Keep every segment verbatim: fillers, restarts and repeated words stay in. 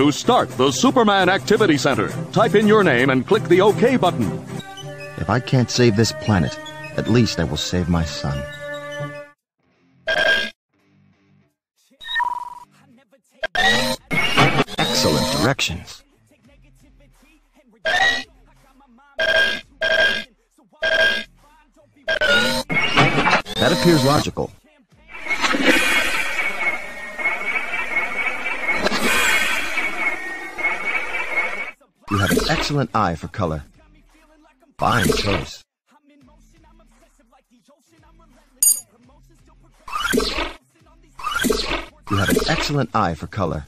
To start the Superman Activity Center, type in your name and click the OK button. If I can't save this planet, at least I will save my son. Excellent directions. That appears logical. You have an excellent eye for color. Fine choice. You have an excellent eye for color.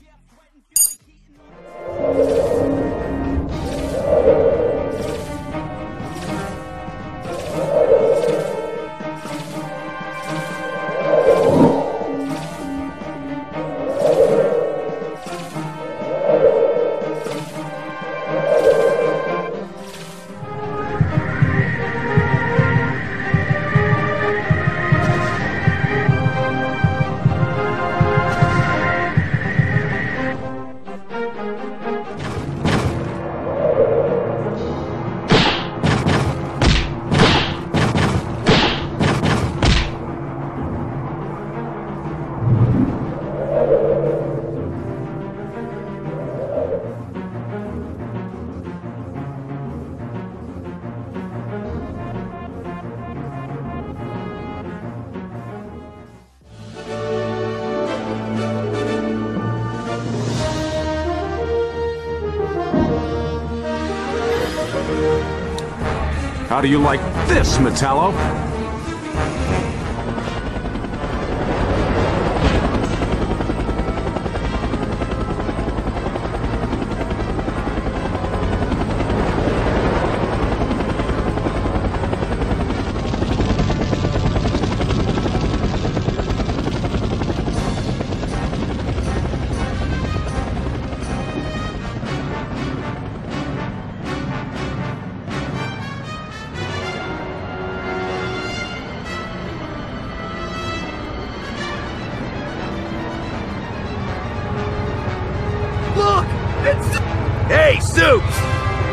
How do you like this, Metallo?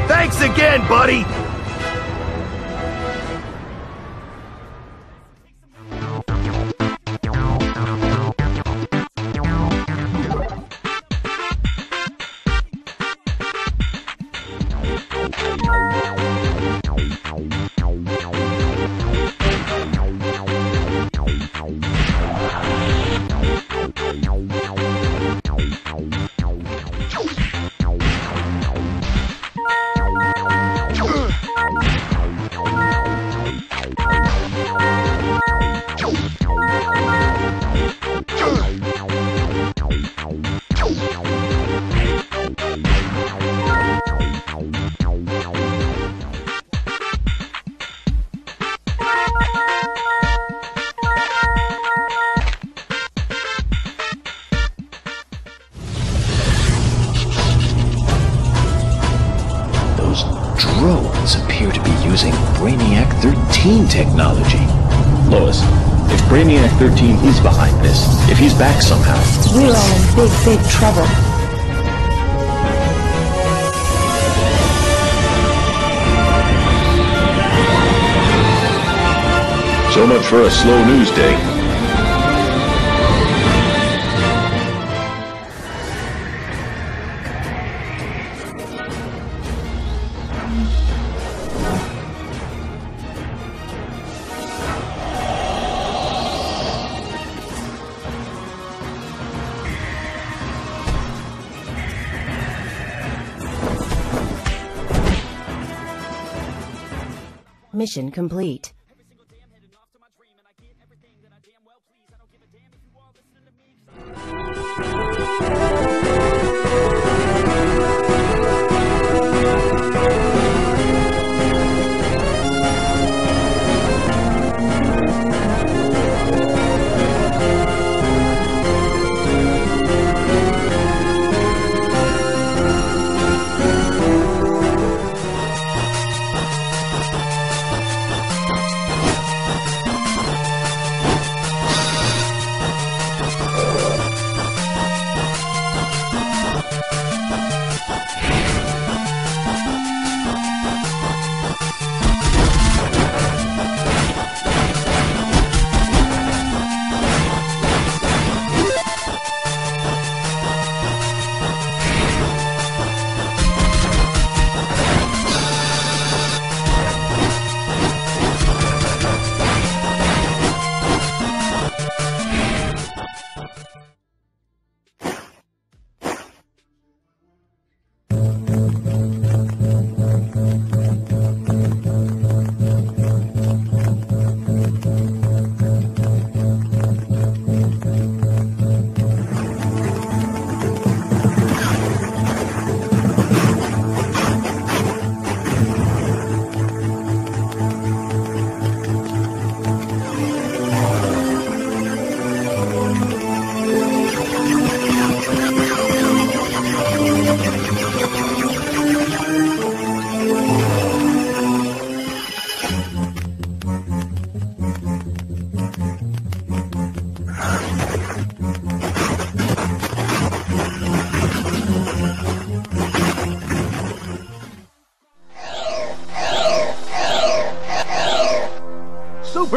Thanks again, buddy! Technology. Lois, if Brainiac thirteen is behind this, if he's back somehow... We're all in big, big trouble. So much for a slow news day. Mission complete.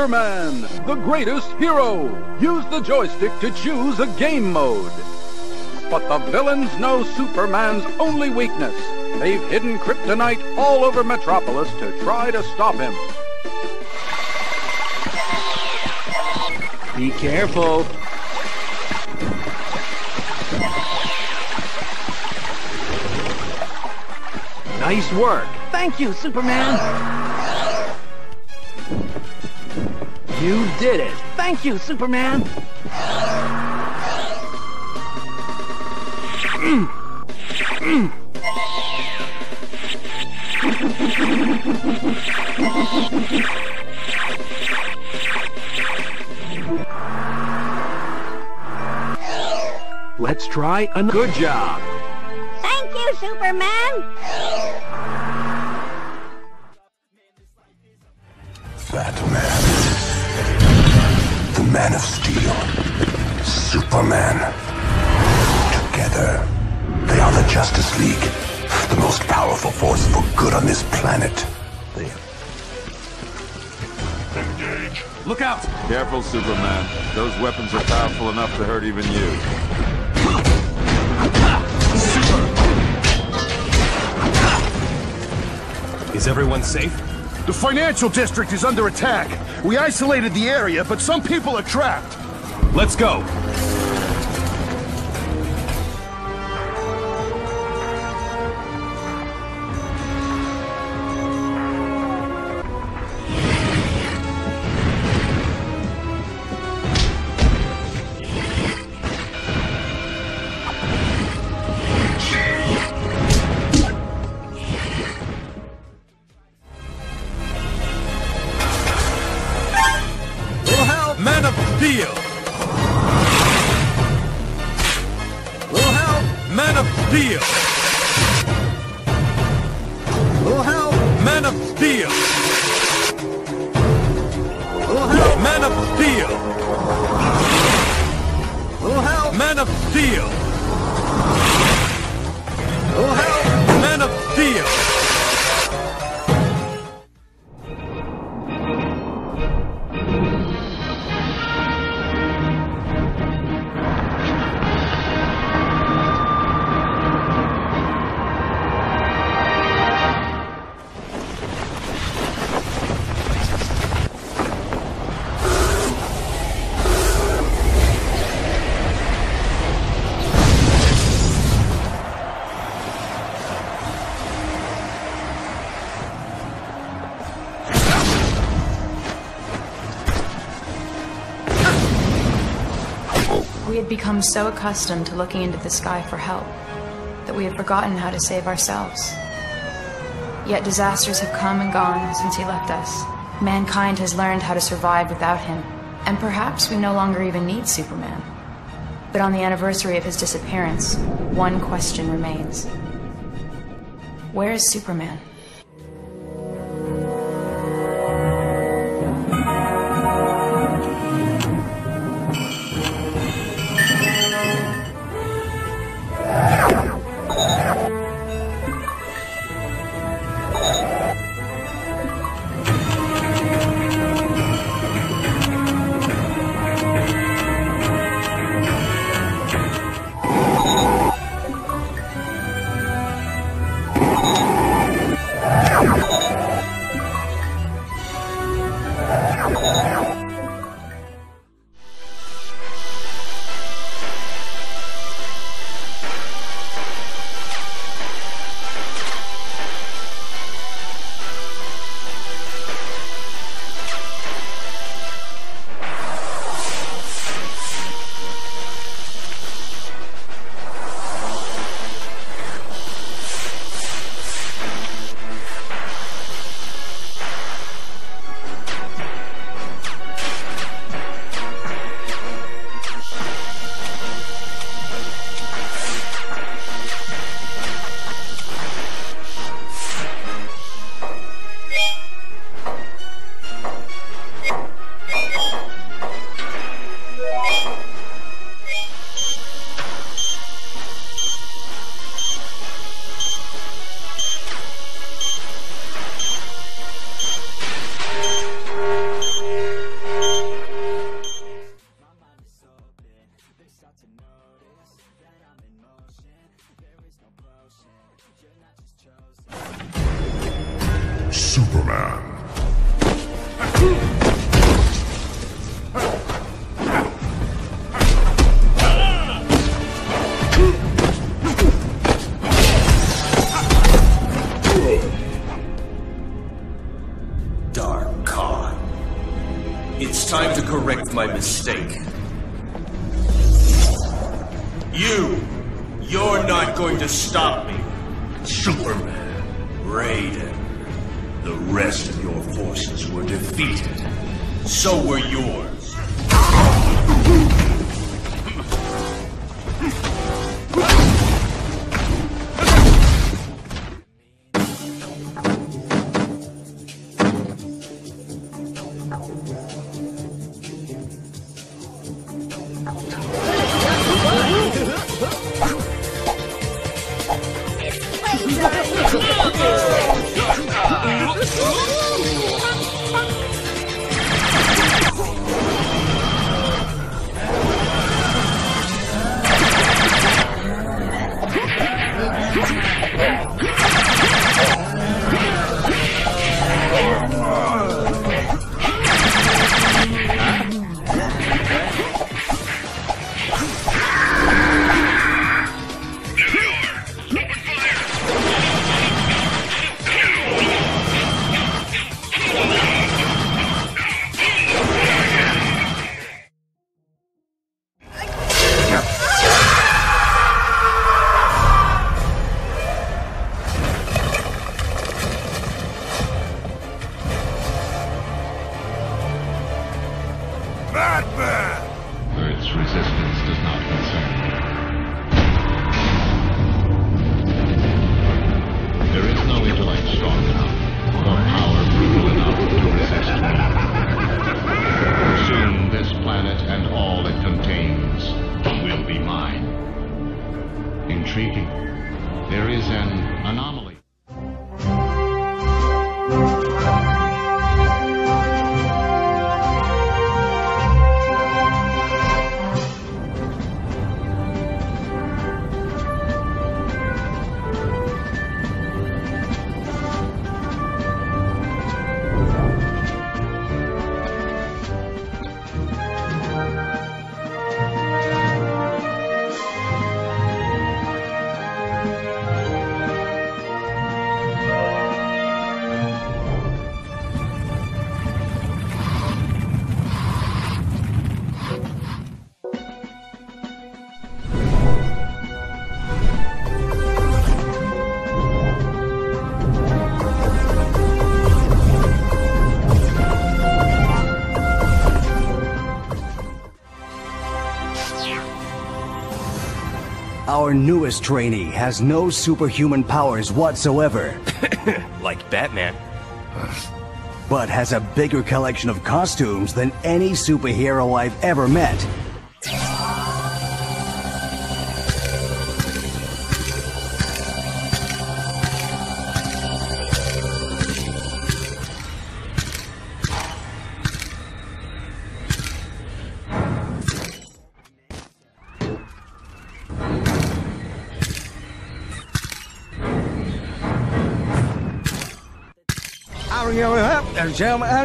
Superman, the greatest hero. Use the joystick to choose a game mode. But the villains know Superman's only weakness. They've hidden kryptonite all over Metropolis to try to stop him. Be careful. Nice work. Thank you, Superman. You did it. Thank you, Superman. Let's try another. Good job. Thank you, Superman. Batman, the Man of Steel, Superman. Together, they are the Justice League, the most powerful force for good on this planet. They... Engage! Look out! Careful, Superman. Those weapons are powerful enough to hurt even you. Super! Is everyone safe? The financial district is under attack. We isolated the area, but some people are trapped. Let's go. Become so accustomed to looking into the sky for help that we have forgotten how to save ourselves. Yet disasters have come and gone since he left us. Mankind has learned how to survive without him, and perhaps we no longer even need Superman. But on the anniversary of his disappearance, one question remains. Where is Superman? start to notice that I'm in motion. There is no potion. You're not just chosen. Superman. Dark Khan. It's time to correct my mistake. You! You're not going to stop me! Superman, Raiden, the rest of your forces were defeated. So were yours. Our newest trainee has no superhuman powers whatsoever. Like Batman. But has a bigger collection of costumes than any superhero I've ever met.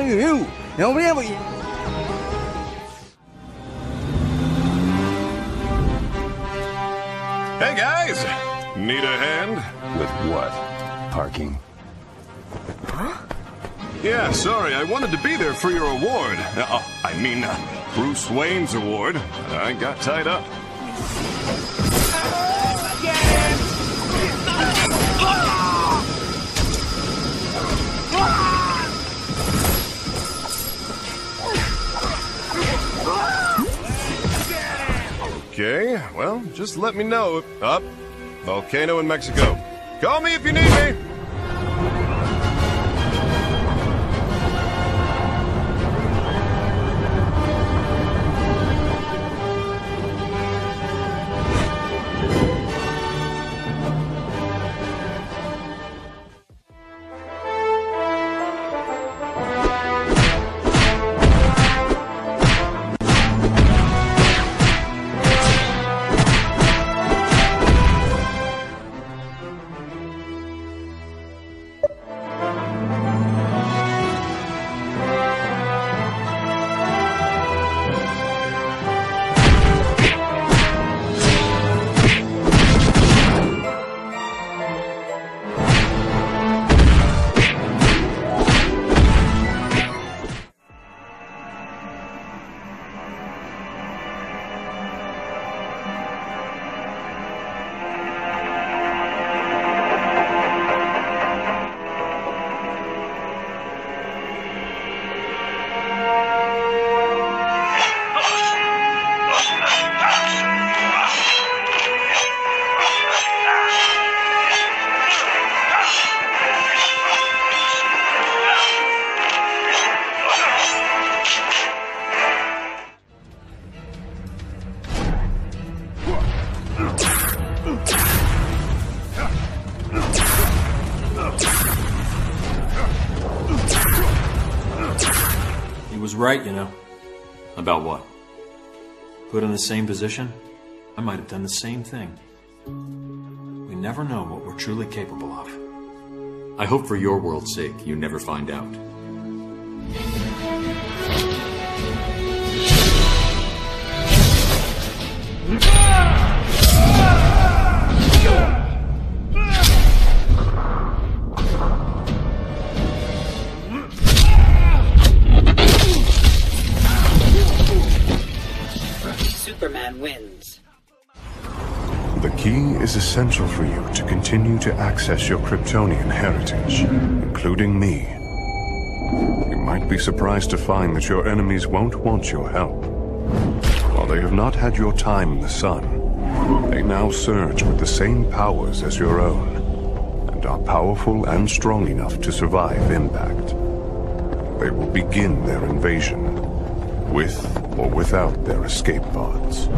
You. Nobody ever. Hey guys, need a hand? With what? Parking. Huh? Yeah, sorry. I wanted to be there for your award. Uh, I mean, uh, Bruce Wayne's award. I got tied up. Okay, well, just let me know. Up, volcano in Mexico. Call me if you need me! right, you know. About what? Put in the same position, I might have done the same thing. We never know what we're truly capable of. I hope for your world's sake you never find out. Superman wins. The key is essential for you to continue to access your Kryptonian heritage, including me. You might be surprised to find that your enemies won't want your help. While they have not had your time in the sun, they now surge with the same powers as your own, and are powerful and strong enough to survive impact. They will begin their invasion, with or without their escape pods.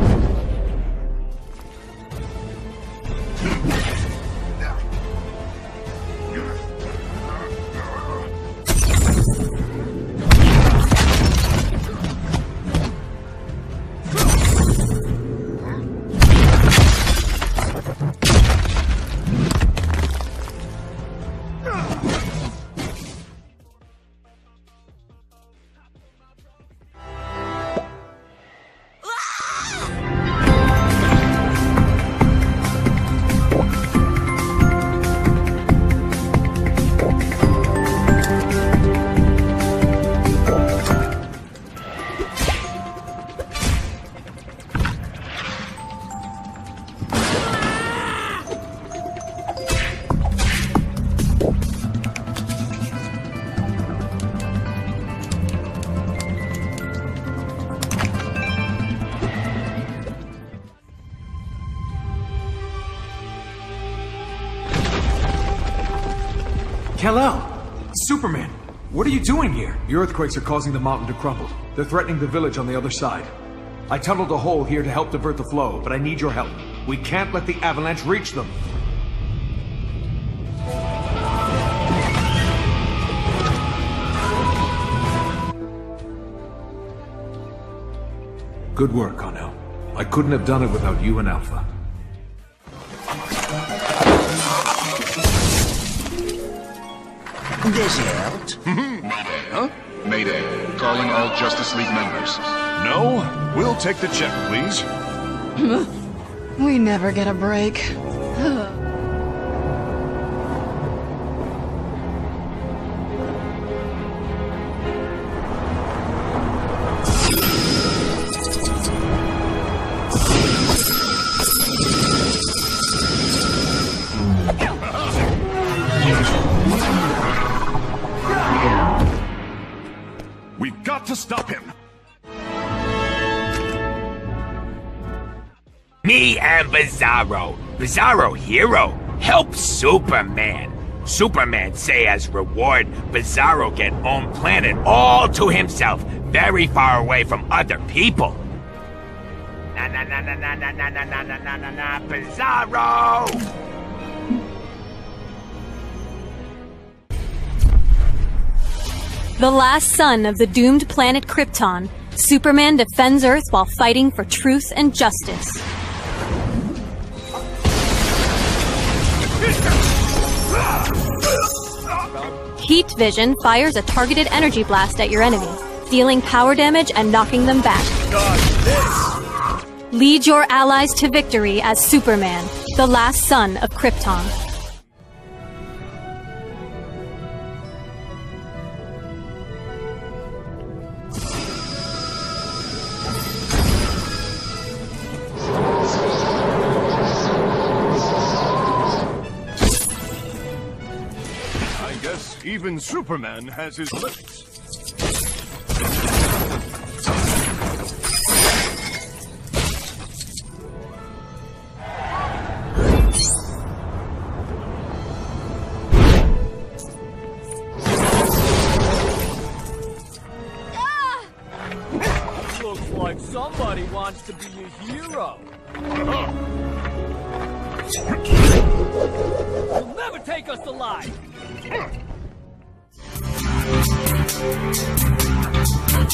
Hello! Superman, what are you doing here? The earthquakes are causing the mountain to crumble. They're threatening the village on the other side. I tunneled a hole here to help divert the flow, but I need your help. We can't let the avalanche reach them. Good work, O'Connell. I couldn't have done it without you and Alpha. This out. Mayday, huh? Mayday. Calling all Justice League members. No, we'll take the check, please. We never get a break. To stop him. Me and Bizarro. Bizarro hero. Help Superman. Superman say as reward, Bizarro get own planet all to himself, very far away from other people. Na na na na na na na na na na na na Bizarro. The last son of the doomed planet Krypton, Superman defends Earth while fighting for truth and justice. Heat Vision fires a targeted energy blast at your enemy, dealing power damage and knocking them back. Lead your allies to victory as Superman, the last son of Krypton. Even Superman has his limits. Ah! Looks like somebody wants to be a hero. You'll never take us alive. We'll be right back.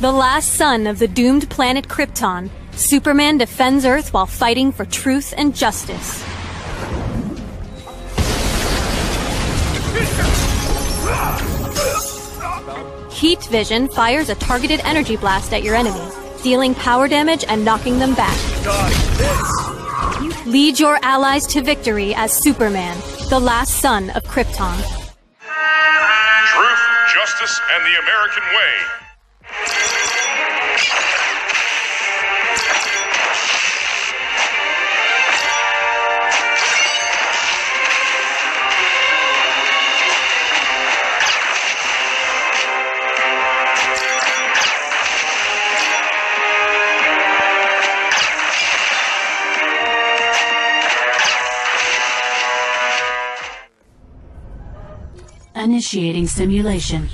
The last son of the doomed planet Krypton, Superman defends Earth while fighting for truth and justice. Heat Vision fires a targeted energy blast at your enemy, dealing power damage and knocking them back. Lead your allies to victory as Superman, the last son of Krypton. Truth, justice, and the American way. Initiating simulation.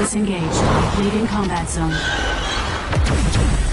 Disengaged. Leaving combat zone.